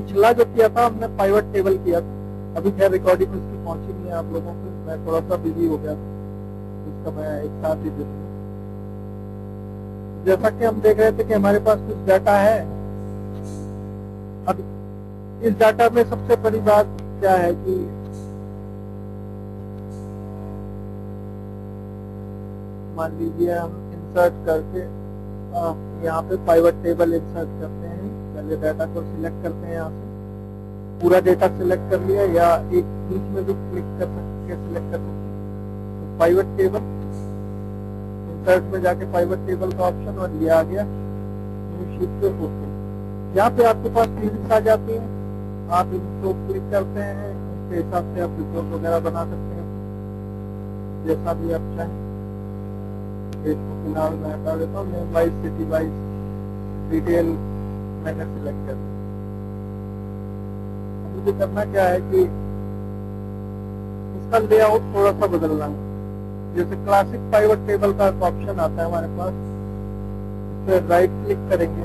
पिछला जो किया था हमने पाइवट टेबल किया था। अभी खैर रिकॉर्डिंग में इसकी पहुंची नहीं है आप लोगों को, मैं थोड़ा सा बिजी हो गया इसका, मैं एक साथ ही देख रहा हूं। जैसा कि हम देख रहे थे कि हमारे पास कुछ डाटा है। अब इस डाटा में सबसे बड़ी बात क्या है कि मान लीजिए हम इंसर्ट करके यहाँ पे पाइवट टेबल इंसर्ट करते हैं। पहले डाटा को सिलेक्ट करते हैं, यहाँ से पूरा डेटा सिलेक्ट कर लिया या एक बीच में भी क्लिक कर सकते हैं, सिलेक्ट कर सकते हैं। तो पाइवट टेबल इंसर्ट में जाके पाइवट टेबल का ऑप्शन और लिया आ गया शीट पे फोटो। यहाँ पे आपके पास फील्ड्स आ जाती हैं, आप इनको क्लिक करते हैं, उसके हिसाब से आप रिपोर्ट वगैरह बना सकते हैं जैसा भी आप चाहें। इसको फिलहाल मैं हटा देता हूँ, name wise city wise detail मैंने सिलेक्ट कर। करना क्या है कि इसका लेआउट थोड़ा सा बदलना है। जैसे क्लासिक पाइवट टेबल का एक ऑप्शन आता है हमारे पास, इस पर राइट क्लिक करेंगे,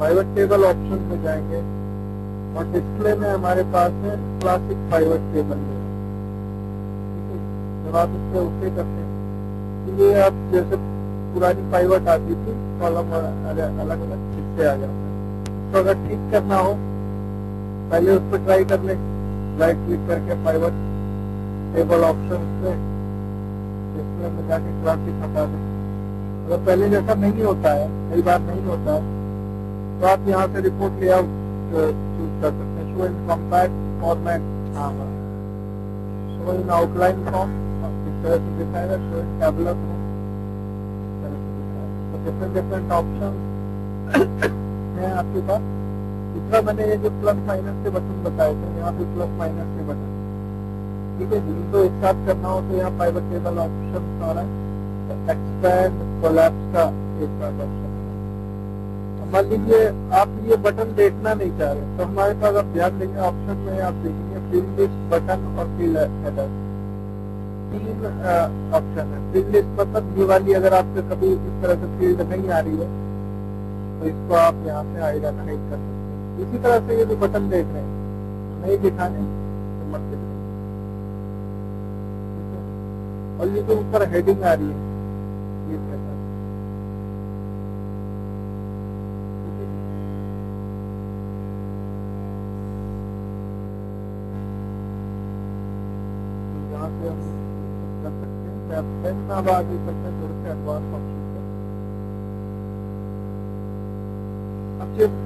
पाइवट टेबल ऑप्शन में जाएंगे और डिस्प्ले में हमारे पास है क्लासिक पाइवट टेबल। जब आप इससे ओके करते हैं तो ये आप जैसे पुरानी पाइवट आती थी कॉलम अलग अलग हिस्से आ जाते हैं। तो अगर ठीक करना हो पहले उस पर ट्राई कर ले, राइट क्लिक करके पाइवट टेबल ऑप्शन पे डिस्प्ले में जाके क्लासिक हटा दें। अगर पहले जैसा नहीं होता है, कई बार नहीं होता है, तो आप यहाँ से रिपोर्ट लेआउट चूज कर सकते हैं। Show in compact format, show in outline form इस तरह से दिखाएगा, show in tabular form different different option है आपके पास। दूसरा मैंने ये जो प्लस माइनस के बटन बताए थे, यहाँ पे प्लस माइनस के बटन, ठीक है, जिनको एक साथ करना हो तो यहाँ पाइवट टेबल ऑप्शन आ रहा है, एक्सपैंड कोलैप्स का एक साथ ऑप्शन। मान लीजिए आप ये बटन देखना नहीं चाह रहे तो हमारे पास आप ध्यान देंगे ऑप्शन में, आप देखेंगे फील्ड लिस्ट बटन और फील्ड हेडर, तीन ऑप्शन है। फील्ड लिस्ट मतलब ये वाली अगर आपसे कभी इस तरह से फील्ड नहीं आ रही है तो इसको आप यहाँ से आइडेंटिफाइड कर सकते हैं। इसी तरह से ये जो बटन देख रहे हैं नहीं दिखाने तो मत दिखाएं। और ये जो ऊपर हेडिंग आ रही है ये कैसा है, यहाँ से हम कर सकते हैं पेन ना बात कर सकते हैं थोड़े से एडवांस ऑप्शन।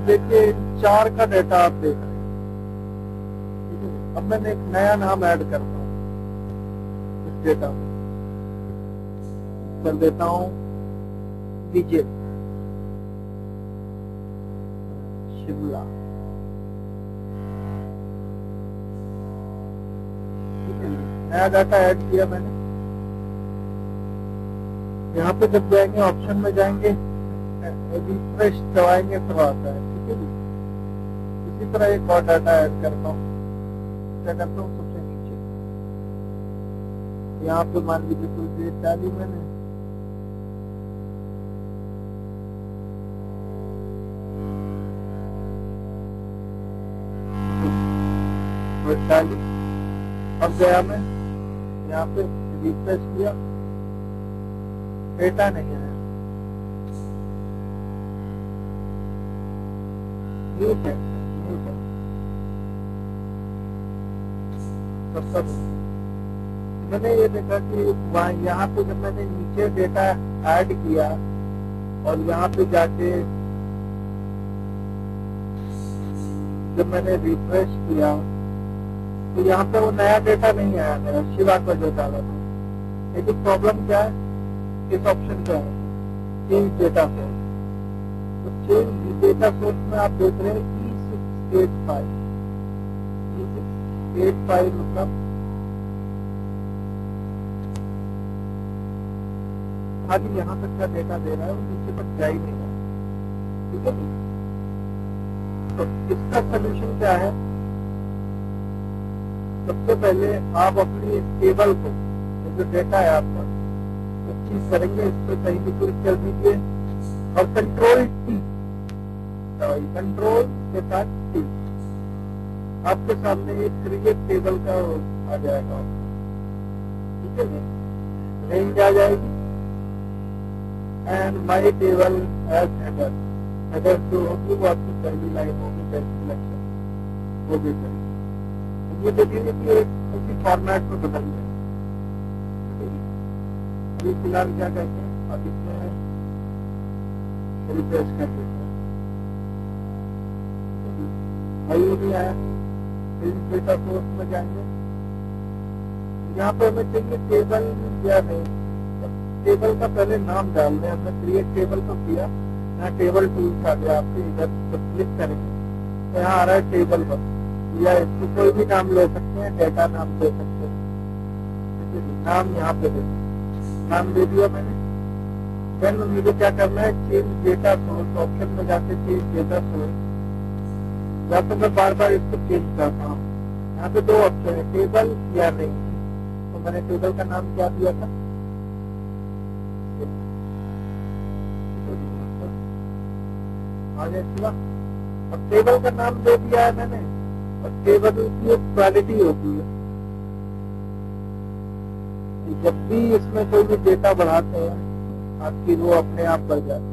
देखिए चार का डाटा आप देख रहे हैं। अब मैंने एक नया नाम ऐड करता हूँ इस डेटा में, कर देता हूँ विजय शिमला, ठीक है, नया डाटा ऐड किया मैंने। यहाँ पे जब जाएंगे ऑप्शन में जाएंगे रिफ्रेश दबाएंगे तो आता है, ठीक है। इसी तरह एक और डाटा ऐड करता हूँ, क्या करता हूँ सबसे नीचे यहाँ पे मान लीजिए कुछ डेट डाली मैंने, अब गया मैं यहाँ पे रिफ्रेश किया, डेटा नहीं है, ठीक है, ठीक है। सब मैंने ये देखा कि वहाँ यहाँ पे जब मैंने नीचे डेटा ऐड किया और यहाँ पे जाके जब मैंने रिफ्रेश किया तो यहाँ पे वो नया डेटा नहीं आया, मेरा शिवा का जो डाला था। लेकिन प्रॉब्लम क्या है इस ऑप्शन का है, चेंज डेटा सोर्स। तो चेंज डेटा सोर्स में आप देख रहे हैं E685 मतलब खाली यहाँ तक का डेटा दे रहा है, नीचे तक जा ही नहीं रहा, ठीक है। तो इसका सोल्यूशन क्या है, सबसे पहले आप अपनी टेबल को जो डेटा है आपका अच्छी करेंगे, इस पर कहीं भी क्लिक कर दीजिए और कंट्रोल कंट्रोल के साथ टी आपके सामने एक क्रिएट टेबल का आ जाएगा, ठीक है, रेंज आ जाएगी and my table as header, header जो होगी वो आपकी पहली लाइन होगी, बेस्ट सिलेक्शन वो भी करेंगे। ये देखिए कि उसी फॉर्मेट को बदल गया। अभी फिलहाल क्या कहते हैं, अभी इसमें रिफ्रेश कर देते हैं, नहीं आया। डेटा सोर्स में जाएंगे, यहाँ पे हमें चाहिए टेबल या नहीं, टेबल का पहले नाम डालना है। हमने क्रिएट टेबल को किया, यहाँ टेबल टूल्स आ गया आपके, इधर तो क्लिक करेंगे तो यहाँ आ रहा है टेबल पर, या इसको कोई भी नाम ले सकते हैं, डेटा नाम दे सकते हैं, नाम यहाँ पे दे, नाम दे दिया मैंने। देन मुझे क्या करना है, चेंज डेटा सोर्स ऑप्शन में जाके चेंज डेटा सोर्स, या तो मैं बार बार इसको चेंज करता हूँ। यहाँ पे दो ऑप्शन है, टेबल या रेंज, तो मैंने टेबल का नाम क्या दिया था, अब टेबल का नाम दे दिया है मैंने, और टेबल की एक क्वालिटी होती है, जब भी इसमें कोई भी डेटा बढ़ाते हैं आपकी रो अपने आप बढ़ जाती है।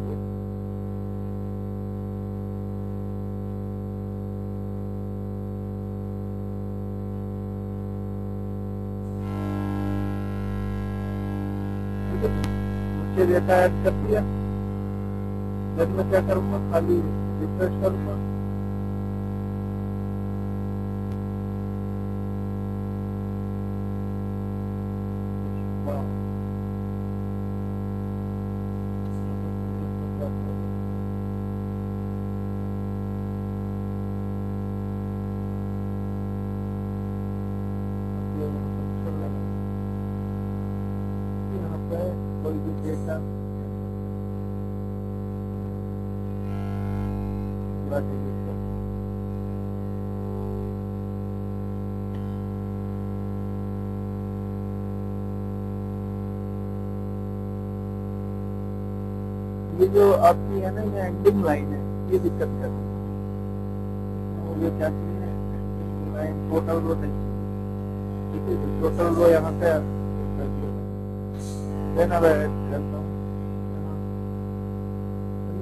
डेटा ऐड कर दिया, जब मैं क्या करूंगा, खाली रिफ्रेश करूंगा, ये जो आपकी है ना ये एंडिंग लाइन है, ये दिक्कत है, ये क्या चीज है एंडिंग लाइन, टोटल रो नहीं, ठीक है, टोटल रो यहाँ पे देना है, करता हूँ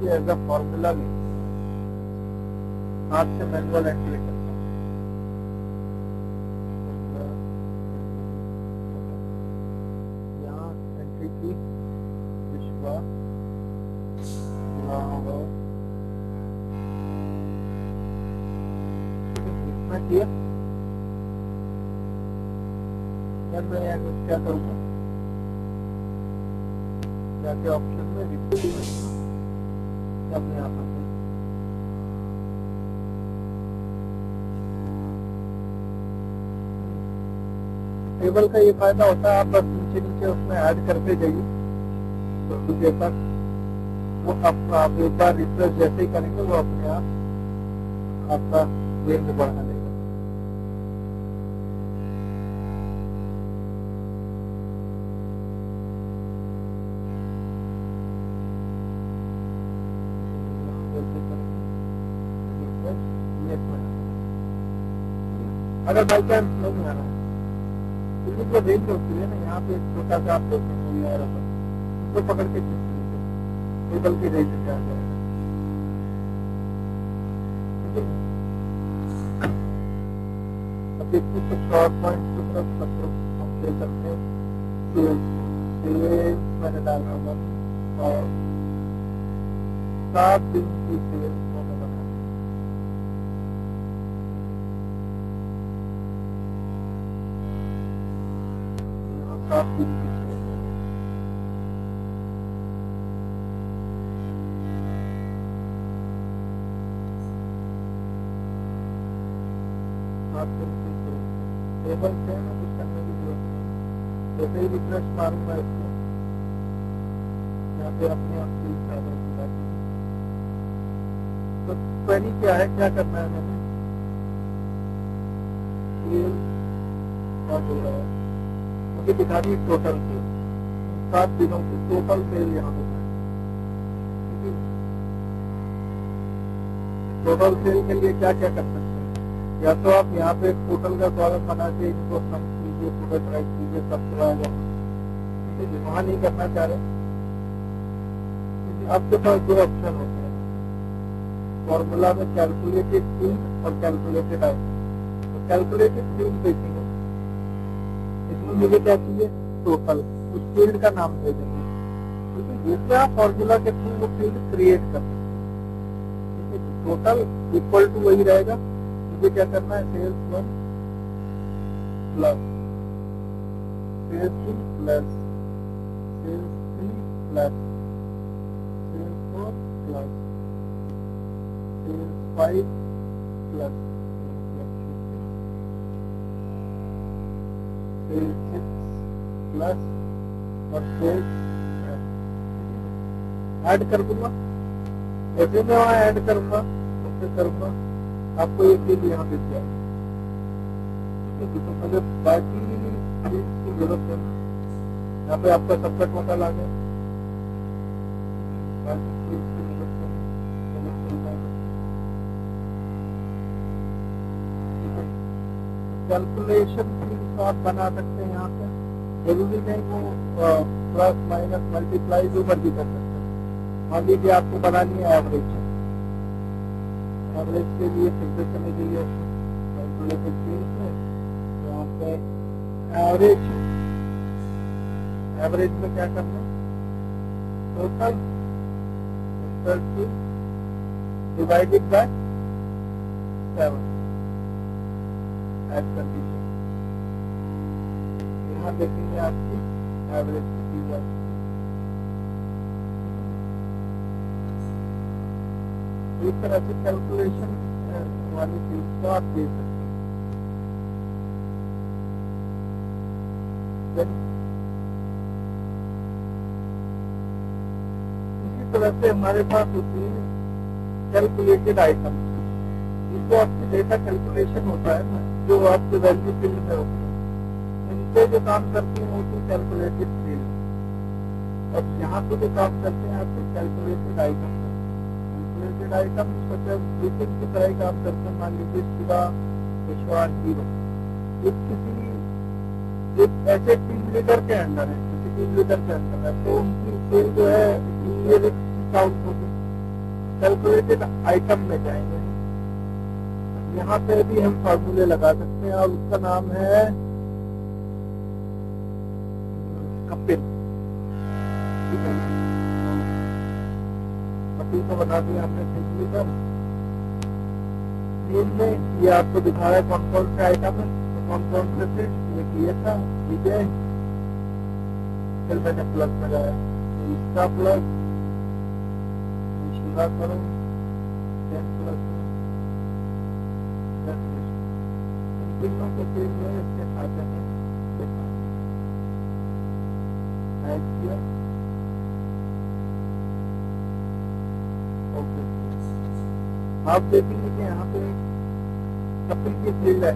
ये एज अ फॉर्मूला में, हाथ से मैनुअल एंट्री करता हूँ, यहाँ एंट्री की विश्वास किया। क्या करूँगा, जाके ऑप्शन में अपने आप में टेबल का ये फायदा होता है, आप बस नीचे नीचे उसमें ऐड करते जाइए, तो उसके बाद वो अपना आप एक बार रिफ्रेश जैसे ही करेंगे वो अपने आप आपका रेंज बढ़ा देगा। अगर बाई चांस नहीं आ रहा है तो जो रेंज होती है ना, यहाँ पे छोटा सा आप देखते नहीं आ रहा, उसको पकड़ के टेबल की रेंज आ जाएगा। देखिए कुछ और पॉइंट की तरफ हम ले सकते हैं, मैंने डाला हुआ और 7 दिन की सेल मारूंगा इसको, या फिर अपने आप से तो क्वेरी क्या है, क्या करना है मैंने, मुझे दिखा दी टोटल सेल 7 दिनों की टोटल सेल यहाँ होता है, ग्लोबल सेल के लिए क्या क्या कर सकते हैं? या तो आप यहाँ पे पोर्टल का स्वागत बना के इनको समझ लीजिए, प्रोटोटाइप कीजिए, सब चलाया जाए। वहाँ नहीं करना चाह रहे क्योंकि आपके पास दो ऑप्शन होते हैं फॉर्मूला में, कैलकुलेटेड फील्ड और कैलकुलेटेड आइटम। तो कैलकुलेटेड फील्ड देखेंगे, मुझे क्या चाहिए टोटल, उस फील्ड का नाम दे देंगे। क्योंकि आप फॉर्मूला के थ्रू वो फील्ड क्रिएट कर सकते हैं। टोटल इक्वल टू वही रहेगा। मुझे क्या करना है, sales one plus sales two plus sales three plus sales four plus sales five plus plus और ऐड कर दूंगा। जैसे मैं वहाँ ऐड करूंगा उससे करूंगा, आपको ये चीज यहाँ मिल जाएगी। मुझे बाकी की जरूरत है, यहाँ पे आपका सबका टोटल आ गया। कैलकुलेशन आप बना सकते हैं यहाँ पे, जरूरी नहीं वो प्लस माइनस मल्टीप्लाई जो मर्जी कर सकते हैं। मान लीजिए आपको बनानी है एवरेज, एवरेज के लिए फिक्स करने के लिए कैलकुलेटेड फील्ड में तो यहाँ पे एवरेज, एवरेज में क्या करना है total two divided by 7 add कर दीजिए। देखेंगे आपकी एवरेज की जाती है। तो इस तरह से कैलकुलेशन वाली चीज को आप दे सकते हैं। इसी तरह से हमारे पास होती है कैलकुलेटेड आइटम। इसको आपके डेटा कैलकुलेशन होता है ना, जो आपके वैल्यू फील्ड में होता है, जो काम करती है वो कैलकुलेटेड फील्ड। और यहाँ पे जो काम करते हैं आपके calculated item. Calculated item grouping की तरह काम करते हैं। मान लीजिए शिवा, विश्वास, जीरो एक ऐसे टीम लीडर के अंदर है, किसी टीम लीडर के अंदर है तो उनकी सेल जो है काउंट होगी। कैलकुलेटेड आइटम में जाएंगे, यहाँ पे भी हम फार्मूले लगा सकते हैं और उसका नाम है कपिल। ठीक है, कपिल को बना दिया हमने सिंपली कर फील्ड में। ये आपको दिखा रहा है कौन कौन से आइटम है, कौन कौन से फील्ड। एक ये था, ठीक है, फिर मैंने प्लस लगाया, इसका प्लस शुरू करो, प्लस तीनों के फील्ड में इसके साथ है किया। ओके, आप देखेंगे कि यहाँ पे कपिल की फील्ड है।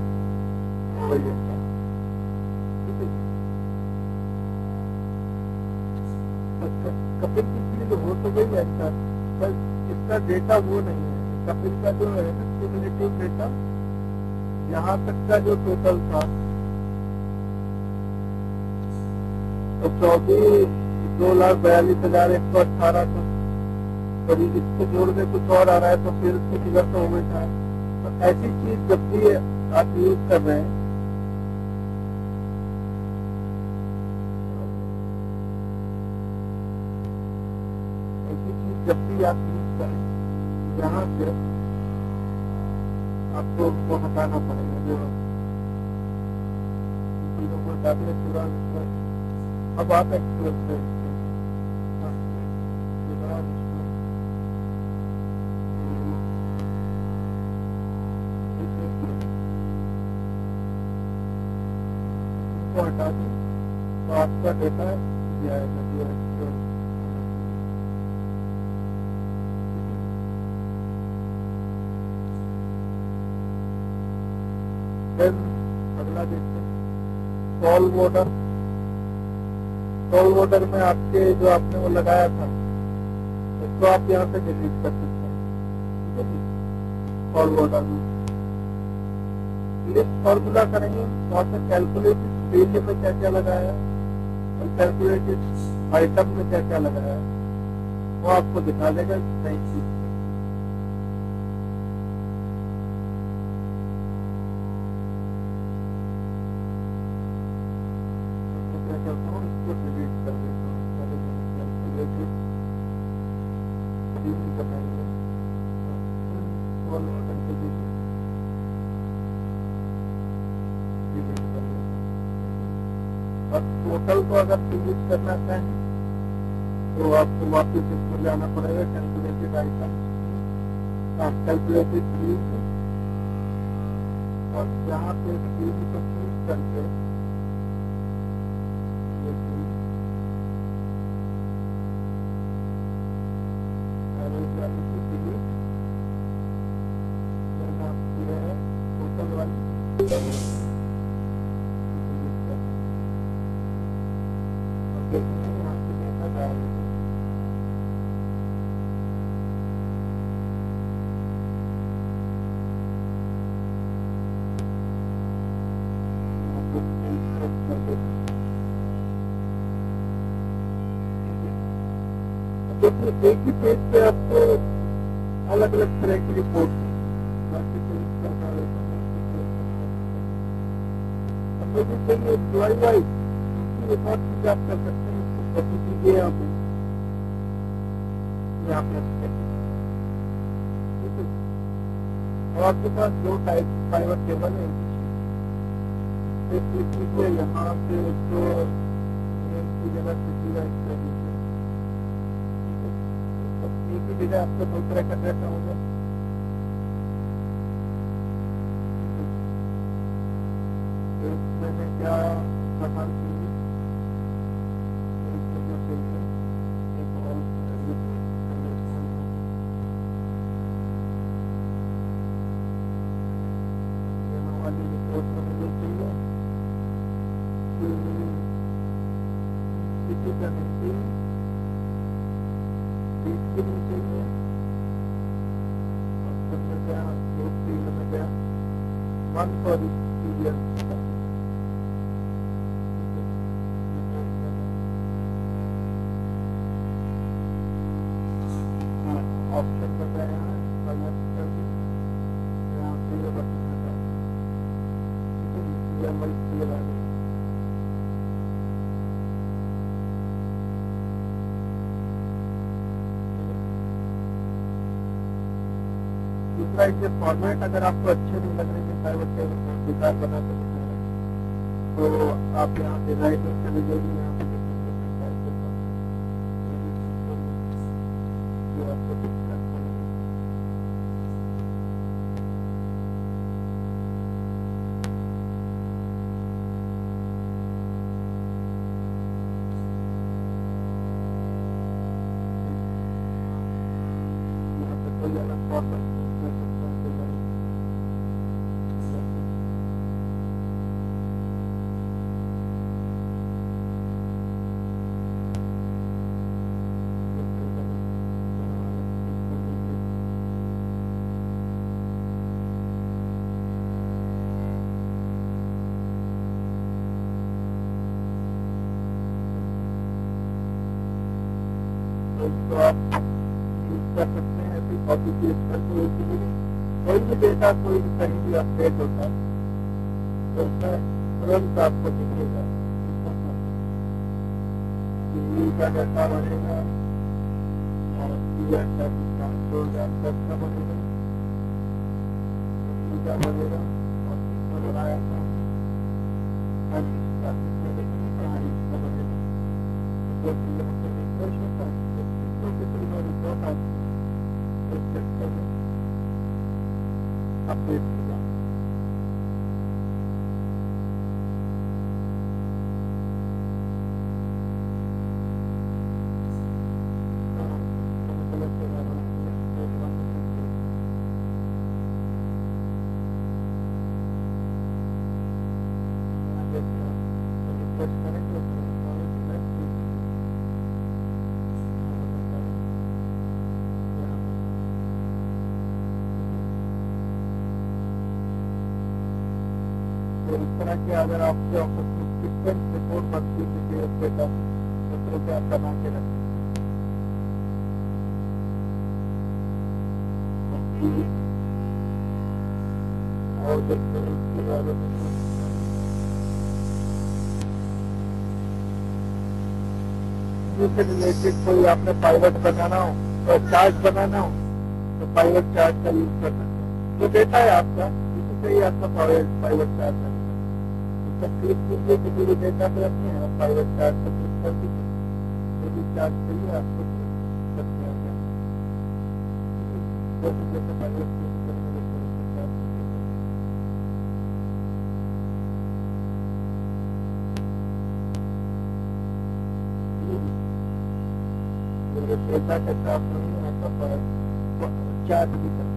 कपिल की फील्ड हो तो गई है सर, पर इसका डेटा वो नहीं है। कपिल का जो है क्यूमुलेटिव डेटा, यहाँ तक का जो टोटल था 24 2,42,118 था। कभी इसको जोड़ के कुछ और आ रहा है तो फिर उसकी फिगर तो हो गई था। तो ऐसी चीज जब भी आप यूज कर रहे हैं यहाँ से आपको उसको हटाना पड़ेगा। जो पूरा अब आप एक्सप्लोर करें, इसको हटा दें तो आपका डेटा ये आएगा जो एक्सप्लोर। अगला देखते हैं सॉल्व ऑर्डर। कॉल ऑर्डर में आपके जो आपने वो लगाया था उसको आप यहाँ से डिलीट कर सकते हैं। फॉर्मूला दूँ। फॉर्मूला करेंगे और कैलकुलेटेड वेरिएबल में क्या क्या लगाया और कैलकुलेटेड आइटम में क्या क्या लगाया वो आपको दिखा देगा। Thank you. टोटल को अगर डिलीट करना चाहें तो आपको वापस इसको जाना पड़ेगा कैलकुलेटेड आइटम, कैलकुलेटेड फील्ड, और यहाँ पे फील्ड को चूज करके टोटल वाली एक ही पेज पे आपको अलग अलग तरह की रिपोर्ट आप कर सकते हैं। आप यहाँ पे और आपके पास दो टाइप फाइबर केबल है, यहाँ पे जो जगह आपको दो तरह का डाटा होगा। मैंने क्या सामान फॉर्मेट अगर आपको अच्छे नहीं लग रहे बना तो आप यहाँ पे राइट चले जाइए। यहाँ पे तो आप यूज कर सकते हैं, फिर कॉपी पेस्ट करके होती है कोई भी डेटा कोई कहीं भी अपडेट होता है तो उसका तुरंत आपको दिखेगा का डाटा बनेगा और बनेगा बनेगा और बनाया बनेगा अपडेट और इस तरह के अगर आपके ऑफिस में फ्रीक्वेंट रिपोर्ट बनती है डेटा तो क्या करना चाहिए। और देखते हैं इसके बारे में से रिलेटेड कोई आपने पाइवट बनाना हो और चार्ट बनाना हो तो पाइवट चार्ट का यूज कर सकते हैं। जो डेटा है आपका इससे ही आपका पाइवट चार्ट बनेगा। इसका क्लिक कीजिए किसी भी डेटा पे अपने आप पाइवट चार्ट पर क्लिक कर दीजिए। तो इस चार्ट के लिए आपको डेटा के साथ चार्ट भी कर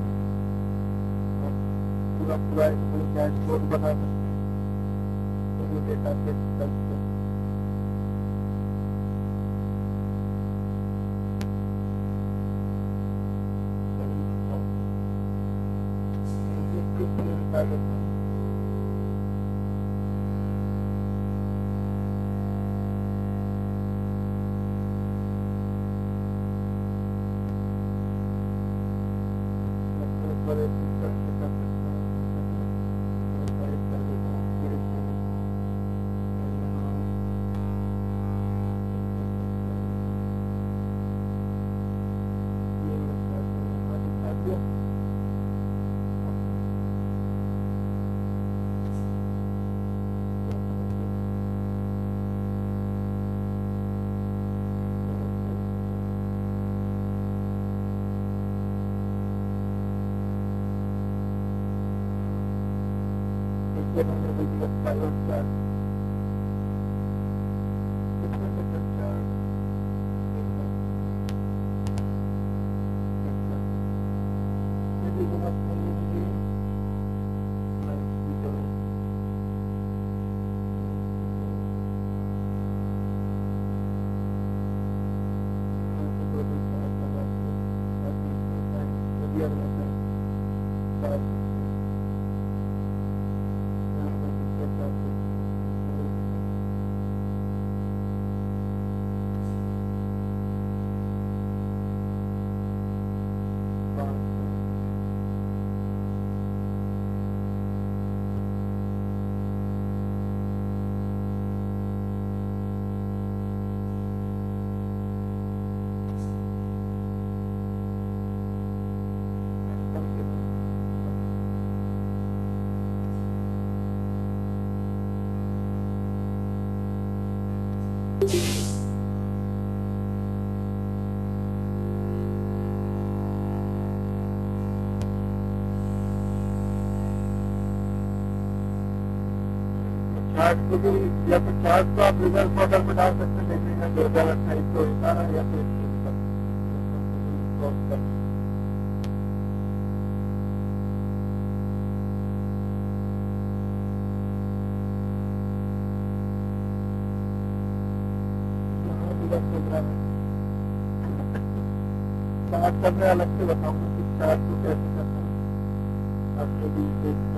पूरा पूरा डैशबोर्ड बना सकते डेटा के या फिर चार्ट को आप रिजल्ट मॉडल में डाल सकते हैं। देखिएगा 2028 को इशारा या फिर चार्ट करने अलग से बताऊंगा कि चार्ट को कैसे करना है। आप जो भी देख सकते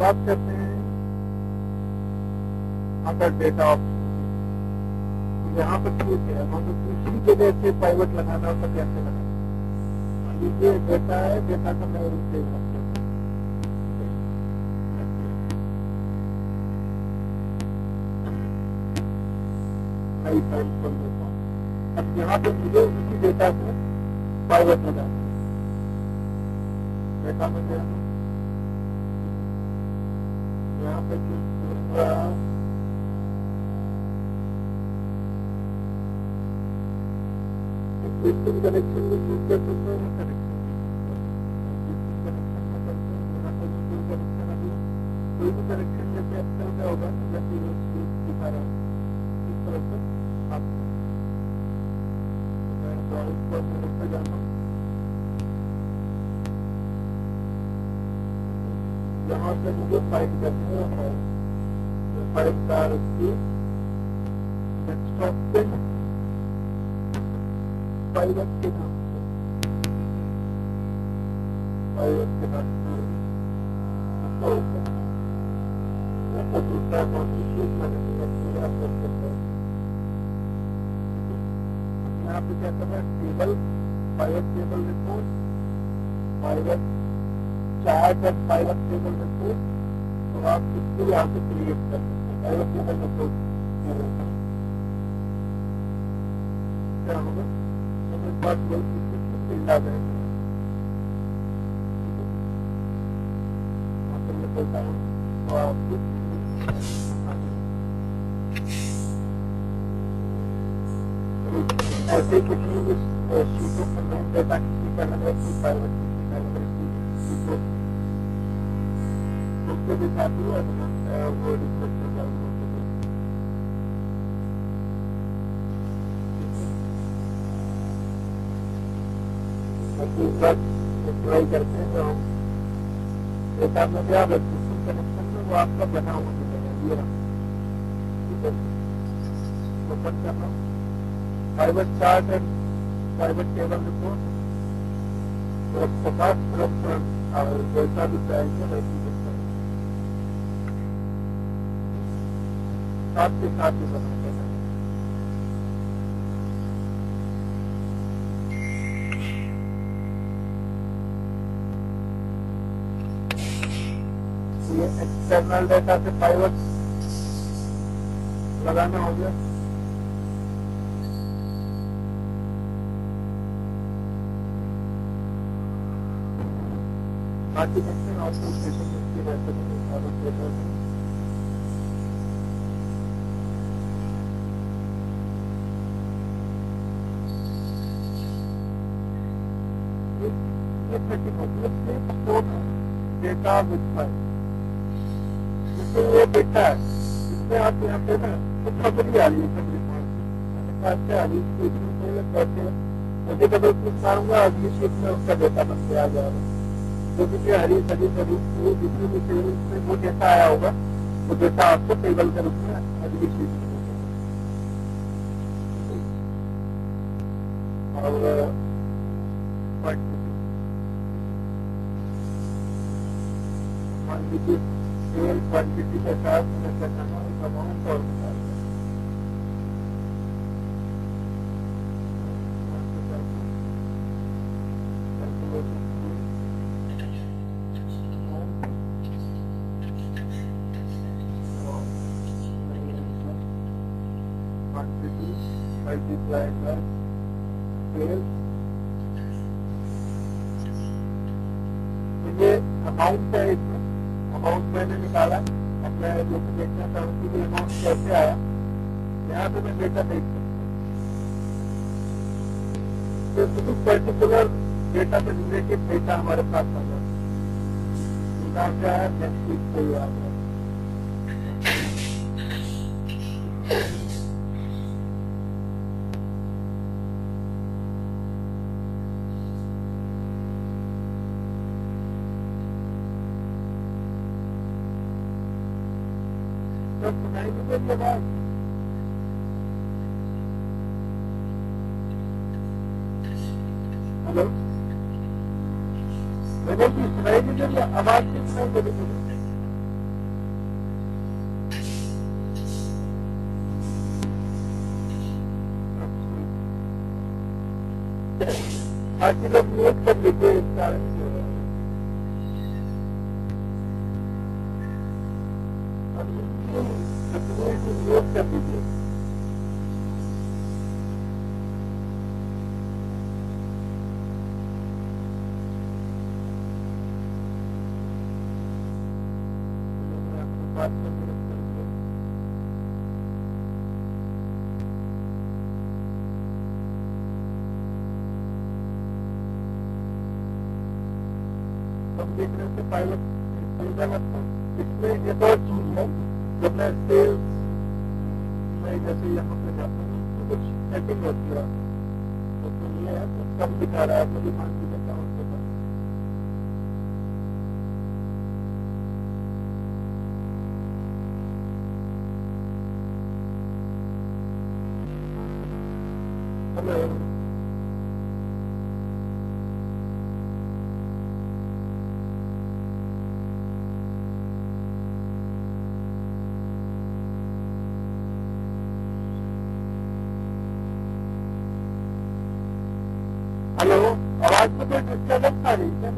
बात करते हैं अगर डेटा ऑप्शन यहाँ पर ठीक है मतलब किसी के जैसे पाइवट लगाना होता कैसे लगाना। ये डेटा है, डेटा का मैं रूप देख रहा हूँ। अब यहाँ पे मुझे उसी डेटा से पाइवट लगाना है। डेटा में जाना यहाँ पे existing connection with this connection. Existing connection में कोई भी कनेक्शन जैसे एक्सेल का होगा जैसे इसको दिखा रहा है इस तरह से आप मैं ड्राइंग पर चलते जाता हूँ। यहाँ से मुझे फाइल करनी है फाइल का इसकी डेस्कटॉप पे टेबल रिपोर्ट पायलट चार्ट और पायलट टेबल रिपोर्ट तो आप इसको यहाँ से क्रिएट कर सकते हैं। पायलट टेबल रिपोर्ट क्या होगा बात फील्ड आ जाएगा तो आप ऐसे किसी सीटों पर नहीं देता किसी का लगा कि पायलट किसी का लगा सीटों उसके भी साथ ही वो रिक्वेस्ट हो जाएगा। अप्लाई करते हैं तो एक आपने क्या एक्सिस्टिंग कनेक्शन में वो आपका बना हुआ ये ओपन करना private chart and private table report और सपाट रेफरेंस और जैसा भी चाहिए वैसी आपके साथ ही बना देना। ये एक्सटर्नल डाटा से पाइवट लगाना हो गया। बाकी एक्शन आउटपुट स्टेशन की रहते हैं डेटा विथ फाइल तो ये बेटा है इसमें आप यहाँ पे ना खबरी आ रही है खबरी आ रही है मुझे कभी कुछ मारूंगा अगली शीट में उसका डेटा बन के आ जाएगा जो कि हरी सभी सभी जितनी भी टेबल में वो डेटा आया होगा वो डेटा आपको टेबल के रूप में अगली शीट में और सेल क्वांटिटी के साथ अमाउंट और क्वांटिटी मल्टीप्लाई बाय सेल ये अमाउंट है। अमाउंट मैंने निकाला अपने जो देखना था उसके अमाउंट कैसे आया यहाँ पे मैं डेटा देख सकता हूँ तो पर्टिकुलर डेटा से रिलेटेड डेटा हमारे पास आ जाता है क्या है नेक्स्ट से आ गया आवाज कितना बड़ी है बाकी लोग नोट कर लेते हैं कारण नोट कर लीजिए देख रहे थे पायलट, इसमें एक और चीज है, जब मैं सेल्स में जैसे यहाँ पे जाता हूँ तो कुछ सेटिंग होती है, तो ये है कुछ कम दिखा रहा है मुझे मानती है अकाउंट के पास। हेलो हेलो, आवाज में कोई डिस्टर्बेंस आ रही है क्या?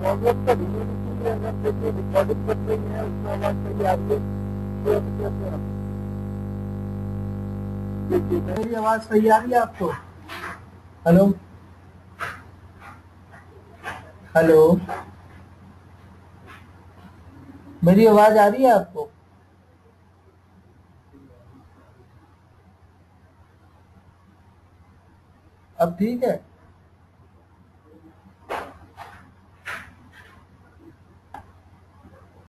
प्रॉब्लम का रिजोल्यूशन अगर देखिए रिकॉर्डिंग कर रही है उसमें आवाज चाहिए आपको, देखिए मेरी आवाज सही आ रही है आपको? हेलो हेलो, मेरी आवाज आ रही है आपको? अब ठीक है।